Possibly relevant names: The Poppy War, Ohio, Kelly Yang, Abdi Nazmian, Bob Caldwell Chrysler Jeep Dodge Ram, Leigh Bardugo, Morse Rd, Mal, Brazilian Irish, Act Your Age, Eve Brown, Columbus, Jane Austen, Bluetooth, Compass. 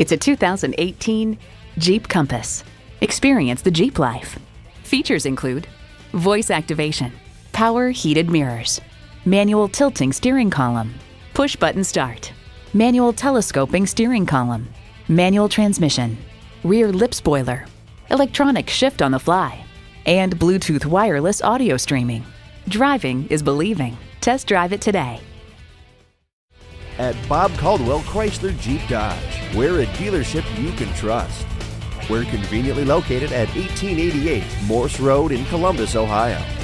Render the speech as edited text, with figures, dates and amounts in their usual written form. It's a 2018 Jeep Compass. Experience the Jeep life. Features include voice activation, power heated mirrors, manual tilting steering column, push button start, manual telescoping steering column, manual transmission, rear lip spoiler, electronic shift on the fly, and Bluetooth wireless audio streaming. Driving is believing. Test drive it today. At Bob Caldwell Chrysler Jeep Dodge, we're a dealership you can trust. We're conveniently located at 1888 Morse Road in Columbus, Ohio.